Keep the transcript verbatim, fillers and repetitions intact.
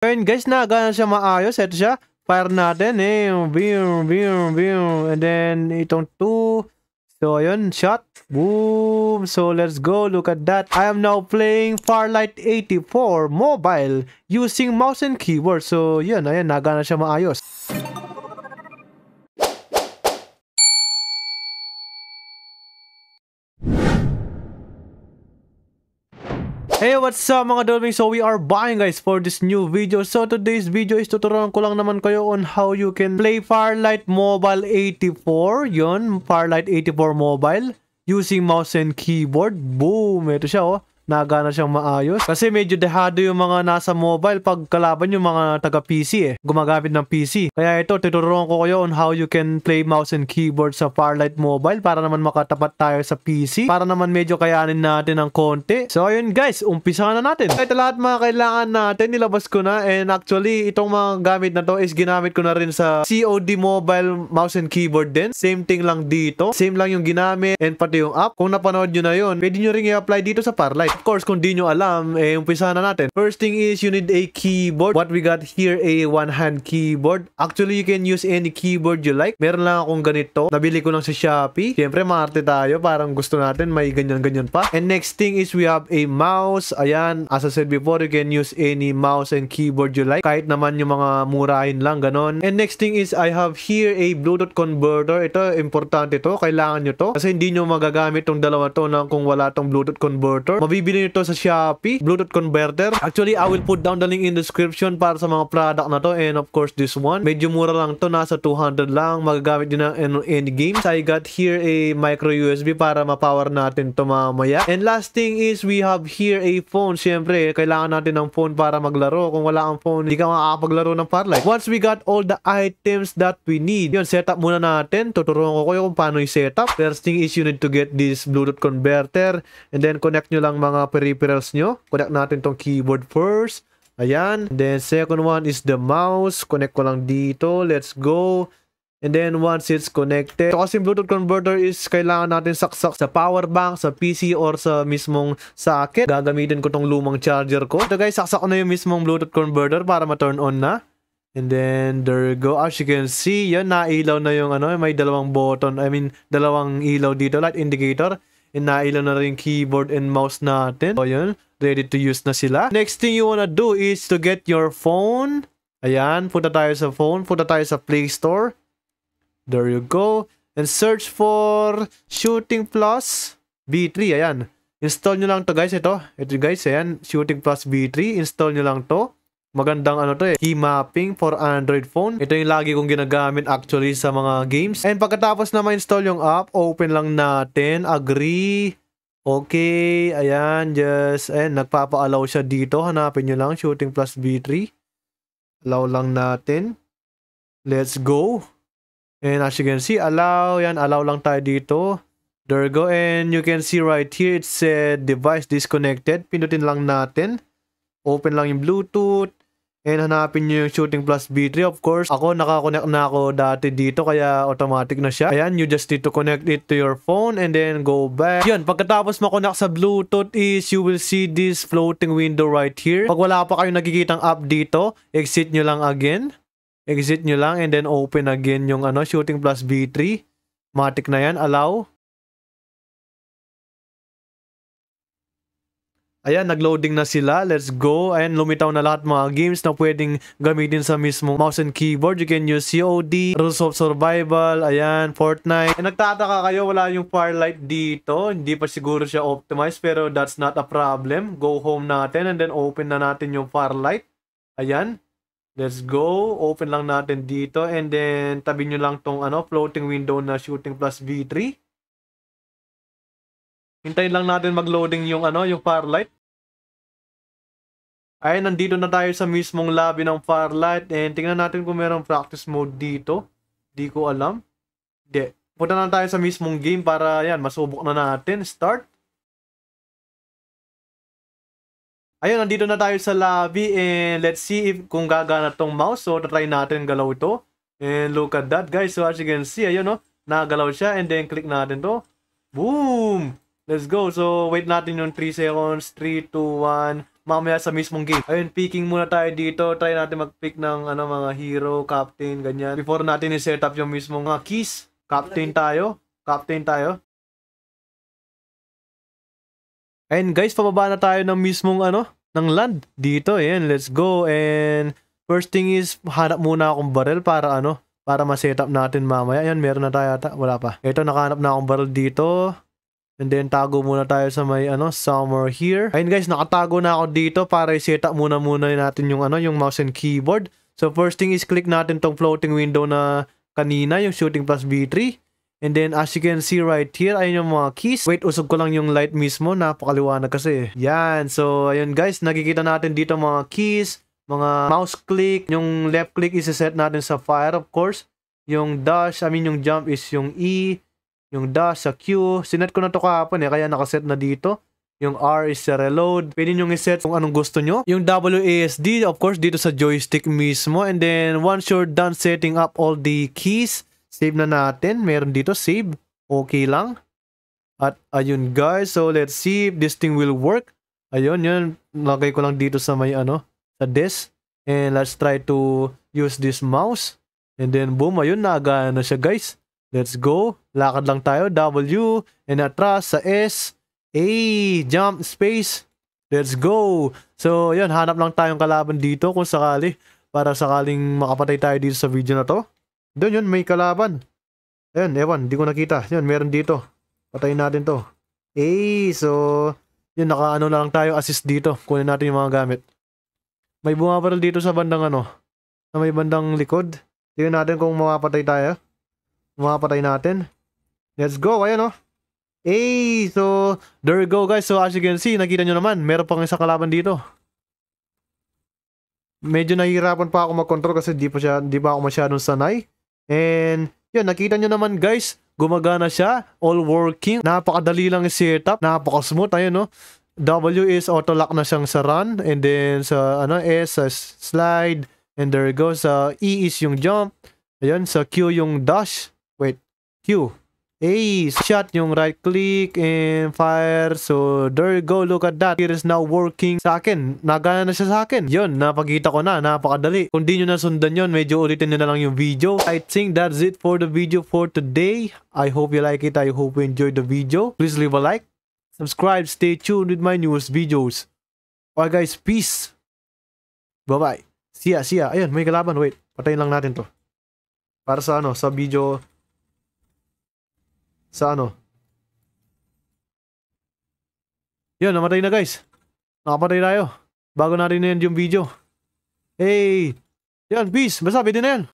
Ayun guys, nagana siya maayos. Ito siya. Fire natin eh. Boom, boom, boom. And then, itong two. So, ayun. Shot. Boom. So, let's go. Look at that. I am now playing Farlight eighty-four mobile using mouse and keyboard. So, yun. Ayun. Nagana siya maayos. Hey, what's up mga dolming? So we are buying guys for this new video. So today's video is tuturuan ko lang naman kayo on how you can play Farlight Mobile eighty-four. Yun, Farlight eighty-four mobile using mouse and keyboard. Boom! Ito siya oh. Nagana siyang maayos. Kasi medyo dehado yung mga nasa mobile pag kalaban yung mga taga-P C eh. Gumagamit ng P C. Kaya ito, tuturuan ko kayo on how you can play mouse and keyboard sa Farlight Mobile para naman makatapat tayo sa P C. Para naman medyo kayanin natin ng konti. So ayun guys, umpisa na natin. Ito lahat mga kailangan natin, nilabas ko na. And actually, itong mga gamit na to is ginamit ko na rin sa C O D Mobile mouse and keyboard din. Same thing lang dito. Same lang yung ginamit and pati yung app. Kung napanood nyo na yun, pwede nyo rin i-apply dito sa Farlight. Of course, kung di nyo alam, eh, umpisa na natin. First thing is, you need a keyboard. What we got here, a one-hand keyboard. Actually, you can use any keyboard you like. Meron lang akong ganito. Nabili ko lang sa Shopee. Siyempre, maarte tayo. Parang gusto natin, may ganyan-ganyan pa. And next thing is, we have a mouse. Ayan, as I said before, you can use any mouse and keyboard you like. Kahit naman yung mga murahin lang, ganon. And next thing is, I have here a Bluetooth converter. Ito, importante to. Kailangan nyo to. Kasi hindi nyo magagamit tong dalawa to na kung wala tong Bluetooth converter. Mabibili nito sa Shopee, Bluetooth converter. Actually, I will put down the link in description para sa mga product na to, and of course this one. Medyo mura lang to, nasa two hundred lang. Magagamit din ng any games. I got here a micro U S B para mapower natin to mamaya. And last thing is, we have here a phone. Siyempre, kailangan natin ng phone para maglaro. Kung wala ang phone, hindi ka makakapaglaro ng Farlight. Once we got all the items that we need, yun, setup muna natin. Tuturuan ko kayo kung paano yung setup. First thing is, you need to get this Bluetooth converter, and then connect nyo lang mga peripherals nyo. Connect natin tong keyboard first. Ayan. Then second one is the mouse. Connect ko lang dito. Let's go. And then once it's connected, so kasi Bluetooth converter is kailangan natin saksak sa power bank, sa P C, or sa mismong socket. Gagamitin ko tong lumang charger ko. Ito guys, saksak ko na yung mismong Bluetooth converter para ma-turn on na. And then there you go. As you can see, yan, nailaw na yung ano. May dalawang button. I mean, dalawang ilaw dito. Light indicator. And nailaw na rin keyboard and mouse natin. So, yun. Ready to use na sila. Next thing you wanna do is to get your phone. Ayan. Punta tayo sa phone. Punta tayo sa Play Store. There you go. And search for Shooting Plus V three. Ayan. Install nyo lang to guys. Ito. Ito guys. Ayan. Shooting Plus V three. Install nyo lang to. Magandang ano to eh, key mapping for Android phone. Ito yung lagi kong ginagamit actually sa mga games. And pagkatapos na ma-install yung app, open lang natin. Agree. Okay. Ayan, just, ayan, nagpapa-allow siya dito. Hanapin nyo lang, Shooting Plus V three. Allow lang natin. Let's go. And as you can see, allow. Yan, allow lang tayo dito. There you go. And you can see right here, it said device disconnected. Pindutin lang natin. Open lang yung Bluetooth. And hanapin nyo yung Shooting Plus V three. Of course, ako nakakonect na ako dati dito, kaya automatic na siya. Ayan, you just need to connect it to your phone and then go back. Yun, pagkatapos makonect sa Bluetooth is you will see this floating window right here. Pag wala pa kayong nakikitang app dito, exit nyo lang again. Exit nyo lang and then open again yung ano, Shooting Plus V three. Matik na yan, allow. Ayan, nagloading na sila. Let's go. Ayan, lumitaw na lahat mga games na pwedeng gamitin sa mismo mouse and keyboard. You can use C O D, Rules of Survival, ayan, Fortnite. And nagtataka kayo, wala yung Farlight dito. Hindi pa siguro siya optimized, pero that's not a problem. Go home natin and then open na natin yung Farlight. Ayan. Let's go. Open lang natin dito and then tabi nyo lang tong ano, floating window na Shooting Plus V three. Hintayin lang natin mag-loading yung ano, yung Farlight. Ay, nandito na tayo sa mismong lobby ng Farlight. And tingnan natin kung mayroong practice mode dito. Di ko alam. Hindi. Punta na tayo sa mismong game para yan, masubok na natin. Start. Ayun, nandito na tayo sa lobby. And let's see if kung gagana tong mouse. So, tatry natin galaw ito. And look at that guys. So, as you can see, ayun no. Nagalaw siya. And then, click natin to. Boom! Let's go. So, wait natin yung three seconds. three, two, one. mamaya sa mismong game. Ayun, picking muna tayo dito. Try natin mag-pick ng ano, mga hero, captain, ganyan. Before natin i-set up yung mismong mga keys. Captain tayo. Captain tayo. Ayun guys, pababa na tayo ng mismong ano, ng land. Dito, ayan, let's go. And first thing is, hanap muna akong barrel para ano, para ma-set up natin mamaya. Ayan, meron na tayo ata. Wala pa. Ito, nakahanap na akong barrel dito. And then, tago muna tayo sa may, ano, somewhere here. Ayun guys, nakatago na ako dito para i-set up muna muna natin yung, ano, yung mouse and keyboard. So, first thing is, click natin tong floating window na kanina, yung Shooting Plus V three. And then, as you can see right here, ayun yung mga keys. Wait, usog ko lang yung light mismo. Napakaliwanag kasi. Yan. So, ayun guys, nakikita natin dito mga keys, mga mouse click. Yung left click is set natin sa fire, of course. Yung dash, I mean, yung jump is yung E. Yung dash sa Q. Sinet ko na to kahapon eh, kaya nakaset na dito. Yung R is sa reload. Pwede nyong iset kung anong gusto nyo. Yung W A S D, of course, dito sa joystick mismo. And then, once you're done setting up all the keys, save na natin. Meron dito, save. Okay lang. At ayun guys, so let's see if this thing will work. Ayun, yun. Lagay ko lang dito sa may ano, sa desk. And let's try to use this mouse. And then, boom, ayun, naga na siya guys. Let's go. Lakad lang tayo. W. And atras sa S. A. Jump. Space. Let's go. So, yun. Hanap lang tayong kalaban dito kung sakali. Para sakaling makapatay tayo dito sa video na to. Doon yun. May kalaban. Ayun. Ewan. Di ko nakita. Yun. Meron dito. Patayin natin to. A. So, yun. Nakaano na lang tayo. Assist dito. Kunin natin yung mga gamit. May bumabaril dito sa bandang ano. Sa may bandang likod. Tingnan natin kung mapatay tayo. Mapatay natin. Let's go. Ayan o. Hey! So, there you go guys. So, as you can see, nakita nyo naman, meron pang isang kalaban dito. Medyo nahihirapan pa ako mag-control kasi di pa, siya, di pa ako masyadong sanay. And, yun, nakita nyo naman guys, gumagana siya. All working. Napakadali lang yung setup. Napaka-smooth. Ayan o. W is auto-lock na siyang sa run. And then, sa ano, S, sa slide. And there you go. Sa E is yung jump. Ayan, sa Q yung dash. Wait, Q. A, shot yung right click and fire. So, there you go. Look at that. It is now working sa akin. Nagana na siya sa akin. Yun, napakita ko na. Napakadali. Kung di nyo nasundan yun, medyo ulitin nyo na lang yung video. I think that's it for the video for today. I hope you like it. I hope you enjoyed the video. Please leave a like. Subscribe. Stay tuned with my newest videos. Alright guys, peace. Bye-bye. See ya, see ya. Ayan, may kalaban. Wait, patayin lang natin to. Para sa ano, sa video... Sa ano? Yun, namatay na guys. Nakapatay tayo. Bago natin na yung video. Hey! Yan, peace! Basta, pwede na yan.